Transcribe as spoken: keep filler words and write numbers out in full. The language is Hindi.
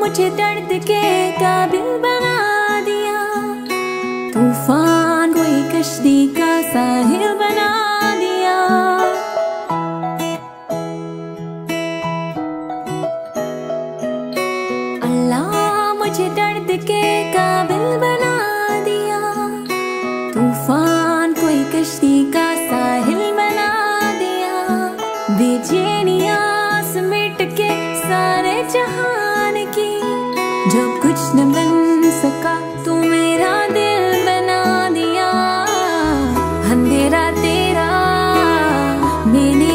मुझे दर्द के काबिल बना दिया, तूफान कोई कश्ती का साहिल बना दिया। अल्लाह मुझे दर्द के काबिल बना दिया, तूफान कोई कश्ती का साहिल बना दिया। बेचैनी आस मिट के सारे जहां की, जब कुछ न बन सका तू मेरा दिल बना दिया। अंधेरा तेरा मैंने